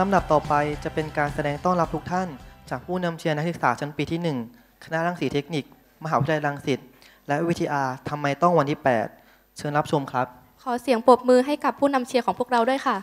ลำดับต่อไปจะเป็นการแสดงต้อนรับทุกท่านจากผู้นำเชียร์นักศึกษาชั้นปีที่1คณะรังสีเทคนิคมหาวิทยาลัยรังสิตและวิทยาทำไมต้องวันที่8เชิญรับชมครับขอเสียงปรบมือให้กับผู้นำเชียร์ของพวกเราด้วยค่ะ